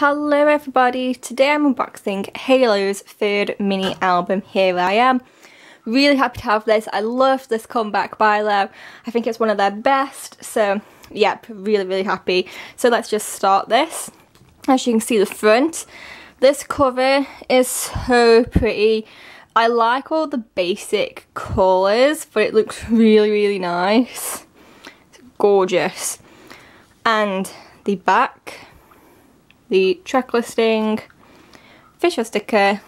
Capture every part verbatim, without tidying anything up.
Hello everybody, today I'm unboxing Halo's third mini album, Here I Am. Really happy to have this. I love this comeback by them. I think it's one of their best, so yep, really really happy. So let's just start this. As you can see the front, this cover is so pretty. I like all the basic colours, but it looks really really nice. It's gorgeous. And the back, the track listing, visual sticker,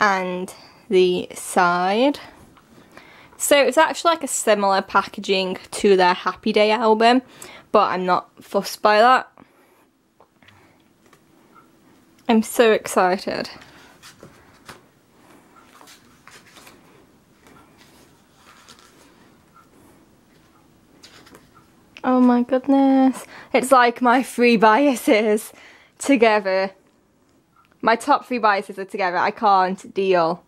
and the side. So it's actually like a similar packaging to their Happy Day album, but I'm not fussed by that. I'm so excited. Oh my goodness, it's like my three biases together. My top three biases are together, I can't deal.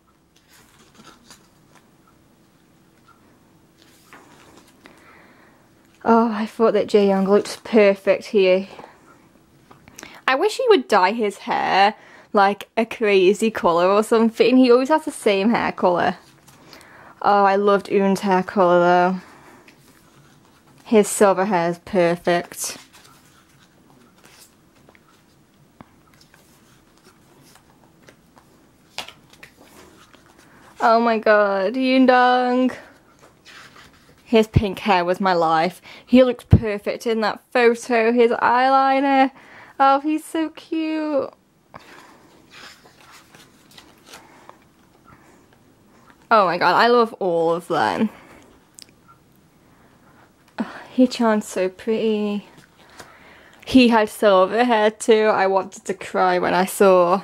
Oh, I thought that Jay Young looked perfect here. I wish he would dye his hair like a crazy colour or something. He always has the same hair colour. Oh, I loved Eun's hair colour though. His silver hair is perfect. Oh my god, Yoondong. His pink hair was my life. He looks perfect in that photo. His eyeliner. Oh, he's so cute. Oh my god, I love all of them. He Chan's so pretty. He had silver hair too. I wanted to cry when I saw.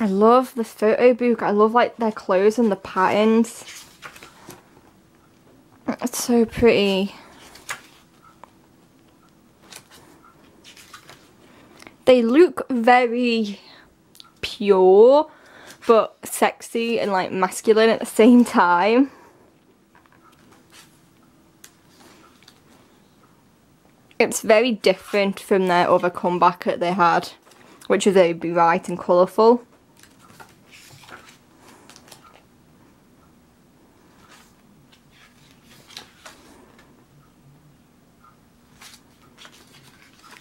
I love the photo book. I love like their clothes and the patterns. It's so pretty. They look very pure, but sexy and like masculine at the same time. It's very different from their other comeback that they had, which is It'd Be Right and colourful.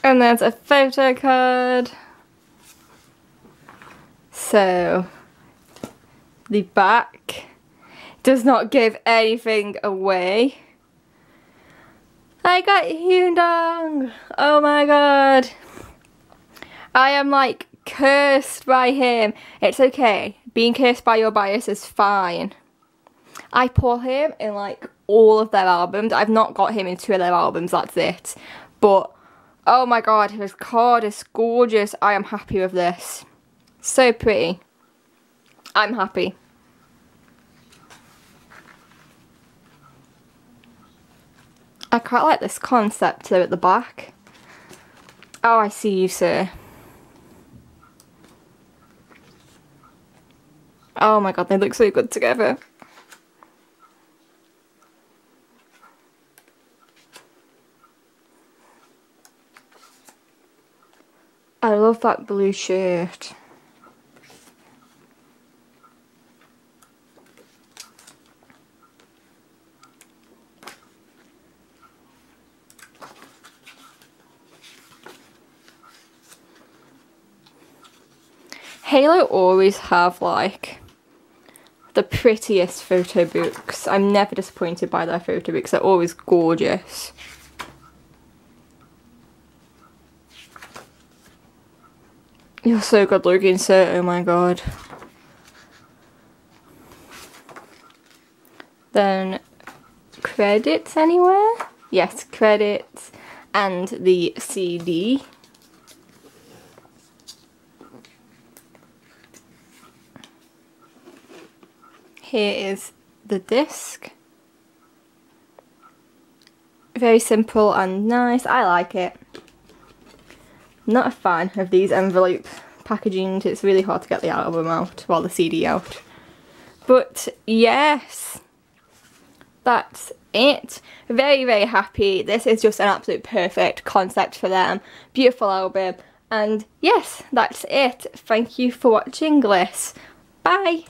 And there's a photo card. So the back does not give anything away. I got Yoondong! Oh my god! I am like cursed by him. It's okay. Being cursed by your bias is fine. I pour him in like all of their albums. I've not got him in two of their albums, that's it. But oh my god, his card is gorgeous. I am happy with this. So pretty. I'm happy. I quite like this concept though at the back. Oh, I see you, sir. Oh my god, they look so good together. I love that blue shirt. Halo always have like the prettiest photo books. I'm never disappointed by their photo books, they're always gorgeous. You're so good looking, sir, oh my god. Then credits anywhere? Yes, credits and the C D. Here is the disc. Very simple and nice, I like it. Not a fan of these envelope packagings, it's really hard to get the album out, well the C D out. But yes, that's it. Very, very happy. This is just an absolute perfect concept for them. Beautiful album. And yes, that's it. Thank you for watching, Gliss. Bye!